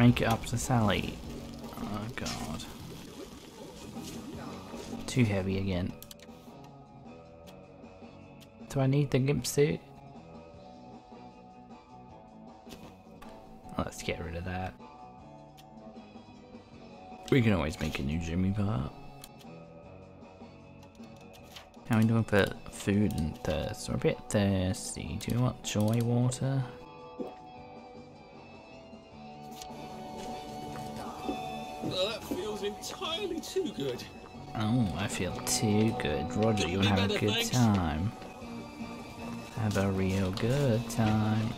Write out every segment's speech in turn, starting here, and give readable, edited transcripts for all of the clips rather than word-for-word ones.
Make it up to Sally. Oh god. Too heavy again. Do I need the gimp suit? Let's get rid of that. We can always make a new Jimmy part. How are we doing for food and thirst? We're a bit thirsty. Do you want joy water? That feels entirely too good. Oh, I feel too good. Roger, you'll have a good time. Have a real good time.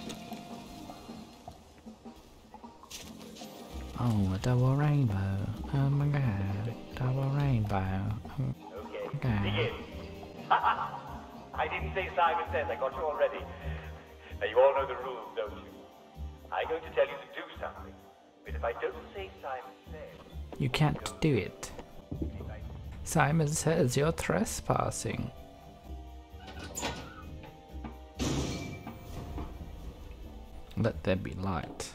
Oh, a double rainbow. Oh my god. Double rainbow. Oh my god. I didn't say Simon says, I got you already. Now you all know the rules, don't you? I'm going to tell you to do something. But if I don't say Simon says... You can't do it. Simon says you're trespassing. Let there be light.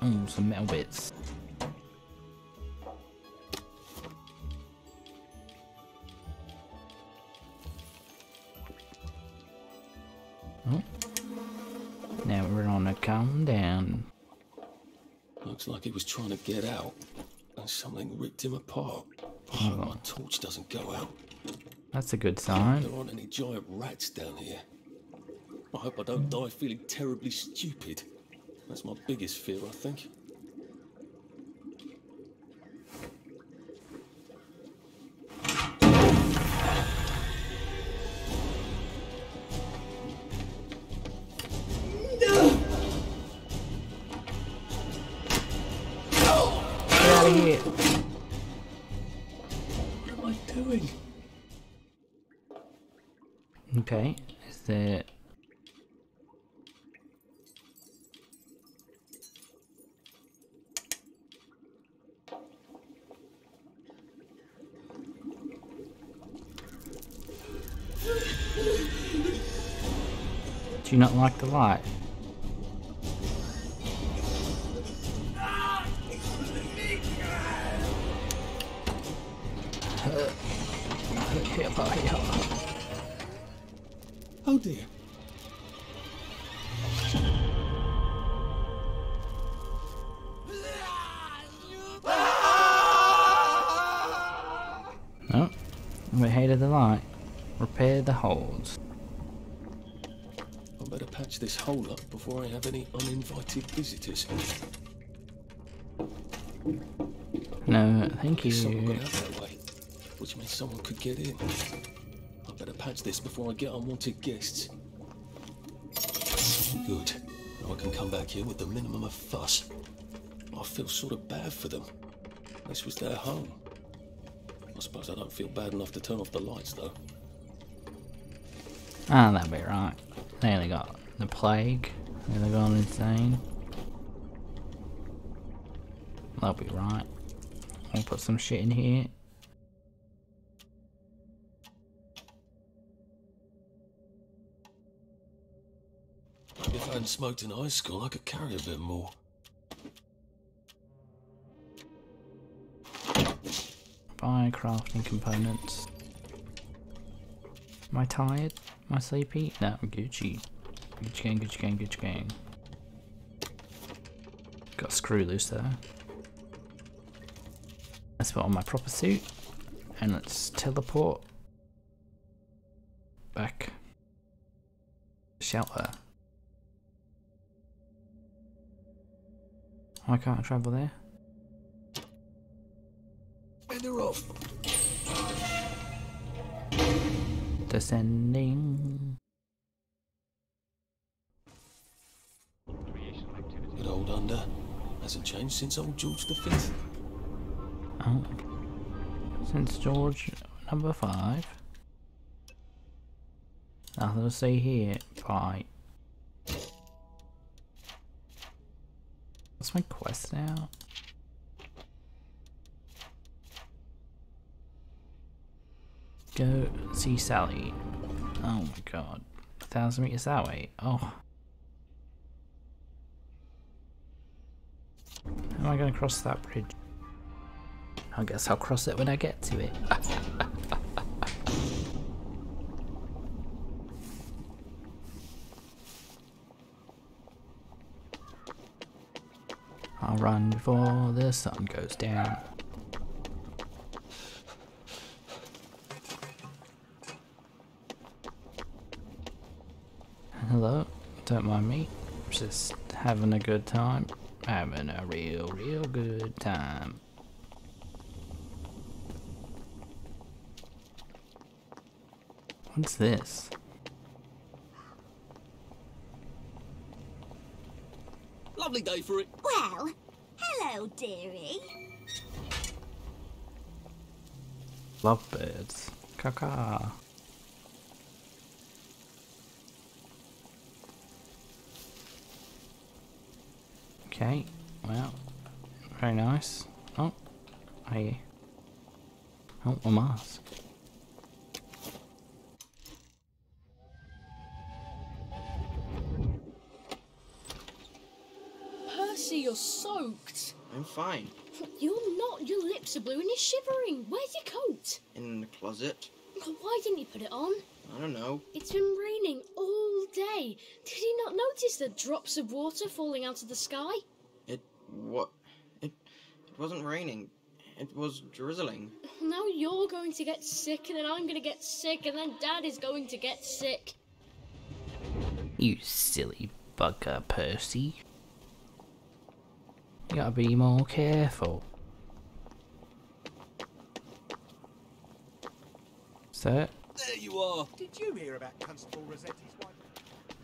Oh, some metal bits. Oh. Now we're gonna calm down. Looks like he was trying to get out, and something ripped him apart. Oh, my torch doesn't go out. That's a good sign. There aren't any giant rats down here. I hope I don't die feeling terribly stupid. That's my biggest fear, I think. What am I doing? Okay, is there... Do you not like the light? Oh dear. Oh, we hated the light. Repair the holes. Better patch this hole up before I have any uninvited visitors. No, thank you. Someone got out that way, which means someone could get in. I better patch this before I get unwanted guests. Good. Now I can come back here with the minimum of fuss. I feel sort of bad for them. This was their home. I suppose I don't feel bad enough to turn off the lights, though. Ah, that'll be right. There they got the plague. There they gone insane. That'll be right. I'll put some shit in here. If I hadn't smoked in high school, I could carry a bit more. Buy crafting components. Am I tired? Am I sleepy? No, I'm Gucci. Gucci gang, Gucci gang, Gucci gang. Got a screw loose there. Let's put on my proper suit. And let's teleport back. Shelter. Why can't I travel there? And they're off. Descending. Good old under. Hasn't changed since old George the Fifth. Oh. Since George number 5. Nothing to see here. Bye. What's my quest now? Go see Sally. Oh my god. 1,000 meters that way. Oh. How am I going to cross that bridge? I guess I'll cross it when I get to it. I'll run before the sun goes down. Hello, don't mind me. Just having a good time. Having a real good time. What's this? Lovely day for it. Well, hello, dearie. Lovebirds. Caca. Okay, well, very nice. Oh, I. Oh, a mask. You're soaked. I'm fine. You're not. Your lips are blue and you're shivering. Where's your coat? In the closet. Why didn't you put it on? I don't know. It's been raining all day. Did he not notice the drops of water falling out of the sky? It wasn't raining. It was drizzling. Now you're going to get sick, and then I'm going to get sick, and then Dad is going to get sick. You silly bugger, Percy. You gotta be more careful. Sir? There you are. Did you hear about Constable Rossetti's wife?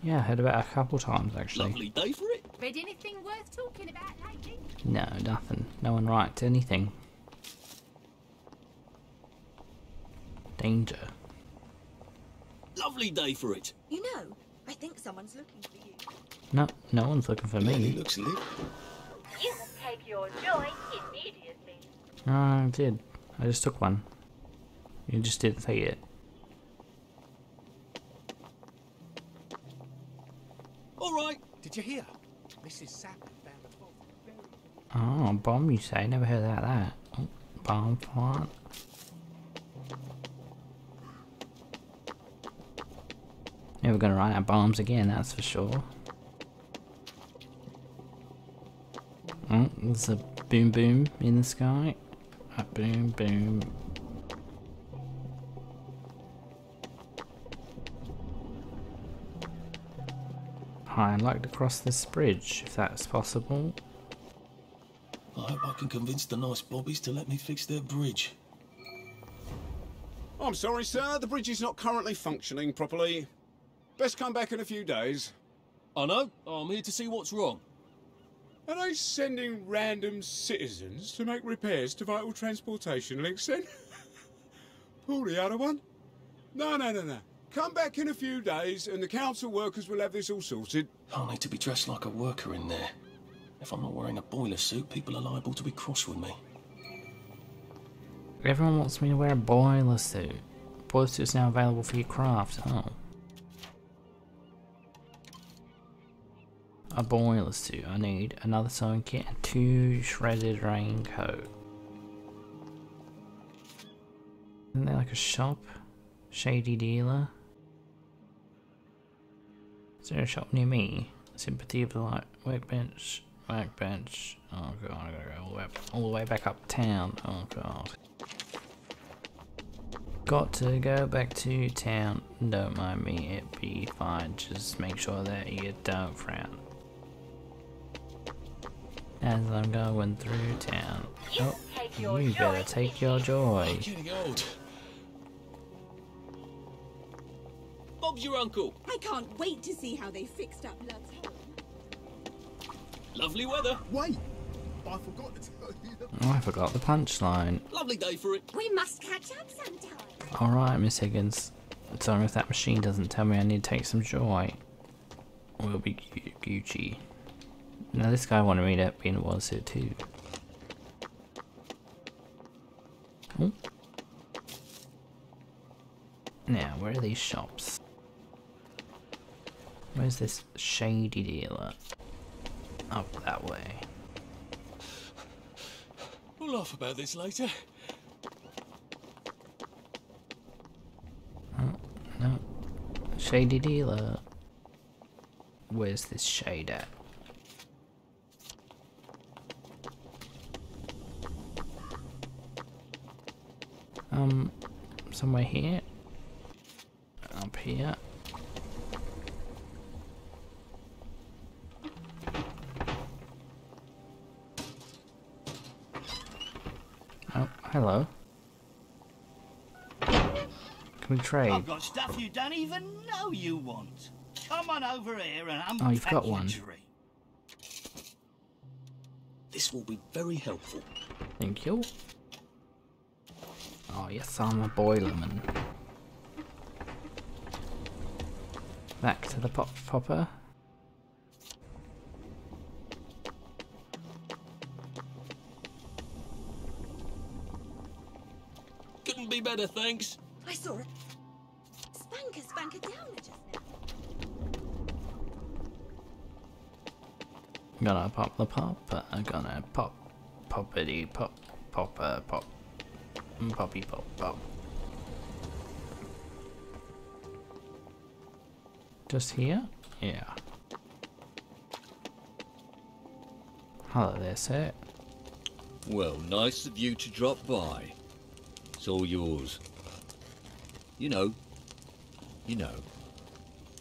Yeah, I heard about it a couple times actually. Lovely day for it. Read anything worth talking about lately? No, nothing. No one writes anything. Danger. Lovely day for it. You know, I think someone's looking for you. No, no one's looking for me. Looks lit. You will take your joy immediately. No, I did. I just took one. You just didn't take it. Alright. Did you hear? Mrs. Sapper found the bomb buried. Oh, bomb you say? Never heard about that. Oh, bomb plant. Never gonna run out of bombs again, that's for sure. Oh, there's a boom boom in the sky. A boom boom. I'd like to cross this bridge if that's possible. I hope I can convince the nice bobbies to let me fix their bridge. I'm sorry, sir. The bridge is not currently functioning properly. Best come back in a few days. I know. I'm here to see what's wrong. Are they sending random citizens to make repairs to vital transportation links then? Pull the other one. No. Come back in a few days and the council workers will have this all sorted. I'll need to be dressed like a worker in there. If I'm not wearing a boiler suit, people are liable to be cross with me. Everyone wants me to wear a boiler suit. Boiler suit is now available for your craft. Oh. A boiler suit. I need another sewing kit and 2 shredded raincoat. Isn't there like a shop? Shady dealer? Is there a shop near me? Sympathy of the light. Workbench. Workbench. Oh god, I gotta go all the way back uptown. Oh god. Got to go back to town. Don't mind me, it'd be fine. Just make sure that you don't frown. As I'm going through town. Oh, you better take your joy. Bob's your uncle. I can't wait to see how they fixed up Love's home. Lovely weather. Wait, I forgot to tell you that. Oh, I forgot the punchline. Lovely day for it. We must catch up sometime. All right, Miss Higgins. Sorry if that machine doesn't tell me I need to take some joy. We'll be Gucci. Now this guy wanted me to be in a water suit too. Oh. Now, where are these shops? Where's this shady dealer? Up that way. We'll laugh about this later. Oh, no. Shady dealer. Where's this shade at? Somewhere here. Up here. Oh, hello. Can we trade? I've got stuff you don't even know you want. Come on over here and unpack. Oh, you've got one. This will be very helpful. Thank you. Oh, yes, I'm a boilerman. Back to the popper. Couldn't be better, thanks. I saw it. Spanker down just now. Gonna pop the popper. I'm gonna pop, poppity pop, popper pop. Poppy pop pop. Just here? Yeah. Hello there, sir. Well, nice of you to drop by. It's all yours. You know,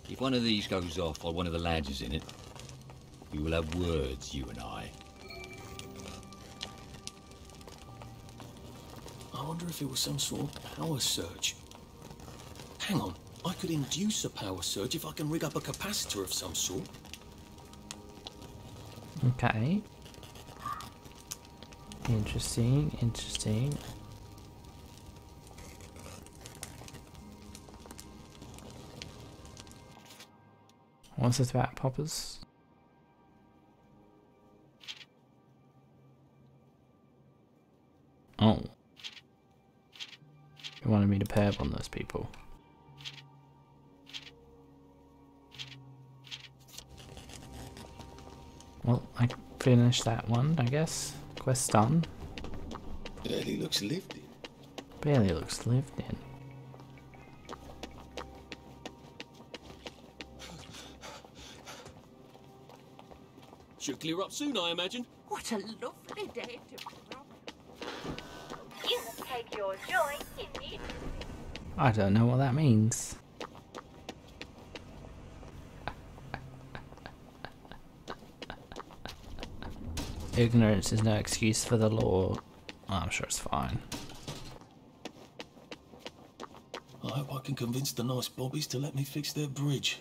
if one of these goes off while one of the lads is in it, we will have words, you and I. I wonder if it was some sort of power surge. Hang on, I could induce a power surge if I can rig up a capacitor of some sort. Okay. Interesting, interesting. What's this about poppers? Oh. He wanted me to perv on those people. Well, I finished that one, I guess. Quest done. Barely looks lived in. Barely looks lived in. Should clear up soon, I imagine. What a lovely day to be. You will take your joy in the evening. I don't know what that means. Ignorance is no excuse for the law. Oh, I'm sure it's fine. I hope I can convince the nice bobbies to let me fix their bridge.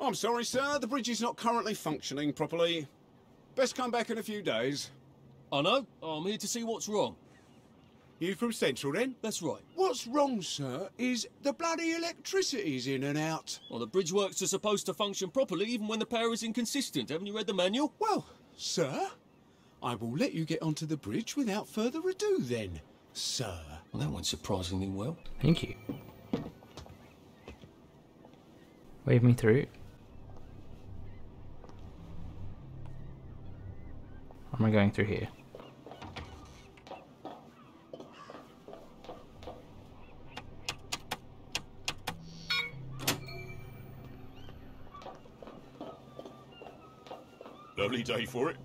I'm sorry, sir. The bridge is not currently functioning properly. Best come back in a few days. I know. I'm here to see what's wrong. You from Central, then? That's right. What's wrong, sir, is the bloody electricity's in and out. Well, the bridge works are supposed to function properly even when the power is inconsistent. Haven't you read the manual? Well... Sir, I will let you get onto the bridge without further ado then, sir. Well, that went surprisingly well. Thank you. Wave me through. How am I going through here? Lovely day for it.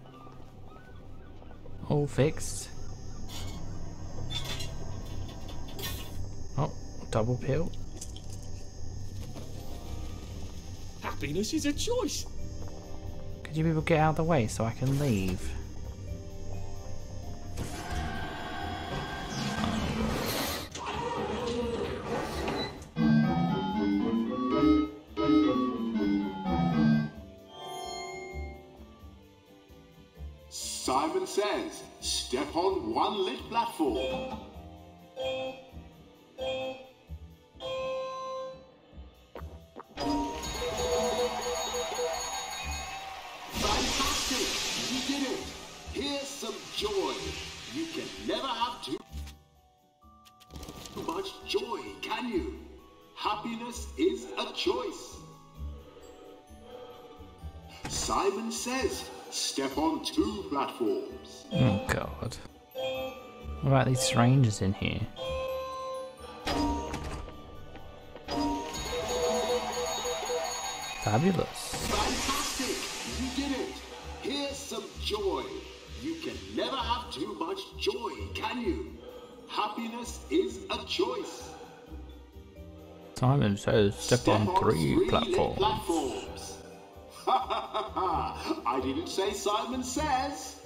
All fixed. Oh, double pill. Happiness is a choice. Could you people get out of the way so I can leave? Simon says, step on one lit platform. Fantastic! You did it! Here's some joy. You can never have too much joy, can you? Happiness is a choice. Simon Says, step on two platforms. Oh god. What about these strangers in here? Fabulous. Fantastic! You did it! Here's some joy. You can never have too much joy, can you? Happiness is a choice. Simon Says, step on three platforms. Ha ha ha! I didn't say Simon Says.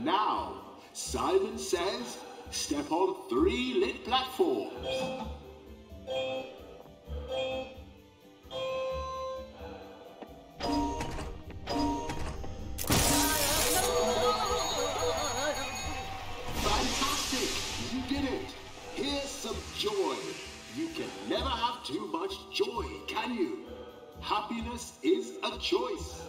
Now, Simon Says, step on three lit platforms. Fantastic! You did it! Here's some joy. You can never have too much joy, can you? Happiness is a choice.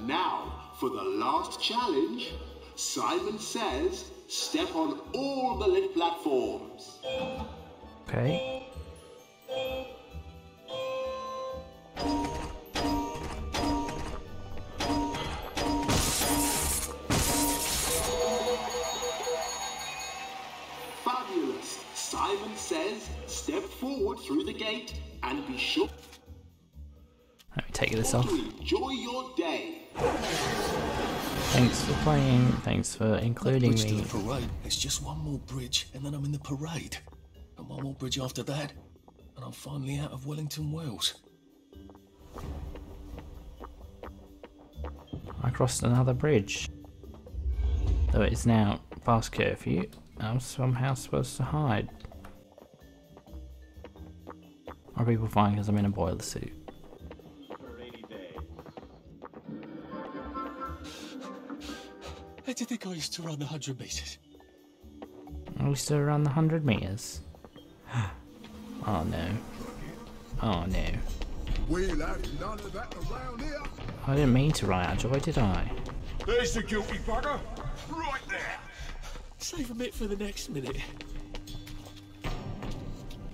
Now, for the last challenge, Simon Says, step on all the lit platforms. Okay. Fabulous. Simon Says, step forward through the gate and be sure. Let me take this off. Enjoy your day. Thanks for playing. Thanks for including me. The parade. It's just one more bridge, and then I'm in the parade, and one more bridge after that, and I'm finally out of Wellington, Wales. I crossed another bridge. Though it is now past curfew, I'm somehow supposed to hide. Are people fine because I'm in a boiler suit? I did think I used to run the 100 meters. I used to run the 100 meters. Oh no. Oh no. We'll have none of that around here. I didn't mean to run out, Joy, did I? There's the guilty bugger. Right there. Save a bit for the next minute.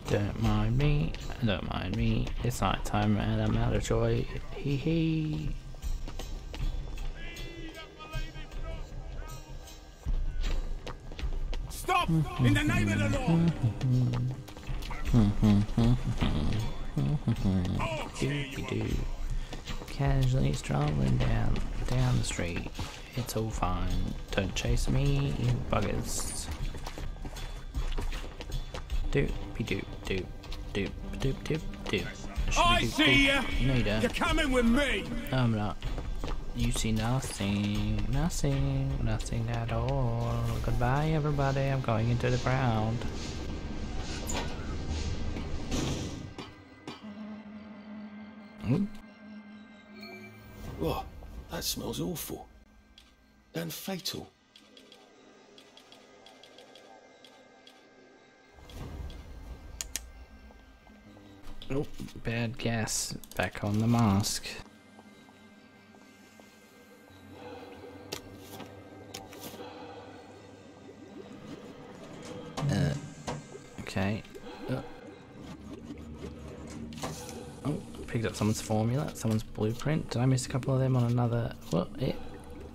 Don't mind me, don't mind me. It's night time and I'm out of joy. Hee hee. Stop! In the name of the law! Do. Casually strolling down the street. It's all fine. Don't chase me, you buggers. Doop, doop, doop, doop, doop, doop, doop. I see ya! No, you don't. You're coming with me! No, I'm not. You see nothing, nothing, nothing at all. Goodbye, everybody. I'm going into the ground. Whoa, that smells awful. And fatal. Oh, bad gas. Back on the mask. Okay. Oh, picked up someone's formula, someone's blueprint. Did I miss a couple of them on another? What? Yeah,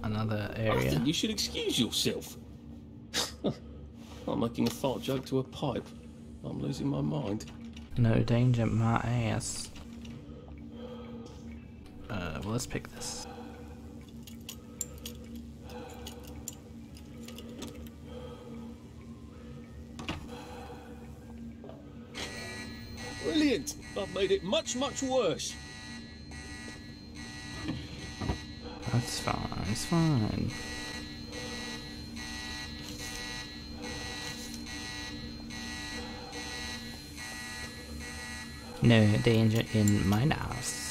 another area. I think you should excuse yourself. I'm making a fart joke to a pipe. I'm losing my mind. No danger, my ass. Well, let's pick this. Brilliant! I've made it much, much worse. That's fine, it's fine. No danger in my house.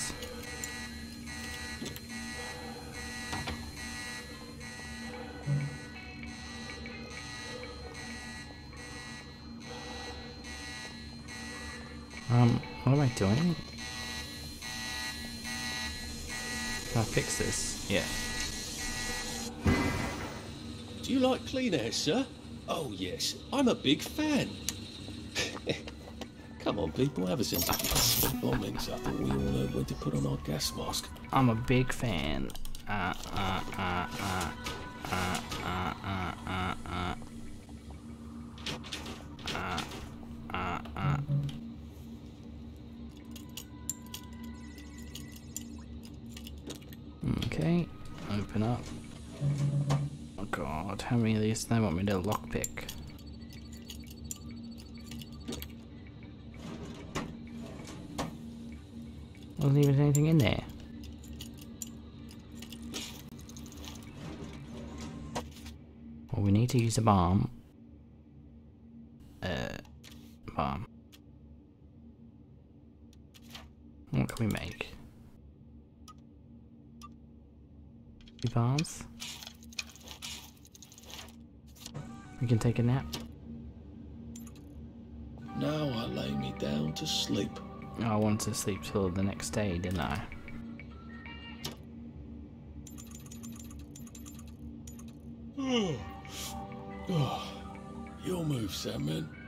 What am I doing? Can I fix this? Yeah. Do you like clean air, sir? Oh yes, I'm a big fan. Come on, people, ever since the gas bombings, I thought we all know when to put on our gas mask. I'm a big fan. Okay, open up. Oh god, how many of these do they want me to lockpick? Wasn't even anything in there. Well, we need to use a bomb. Bomb. What can we make? Two bombs. We can take a nap. Now I lay me down to sleep. I wanted to sleep till the next day, didn't I? Oh. Oh. Your move, Sandman.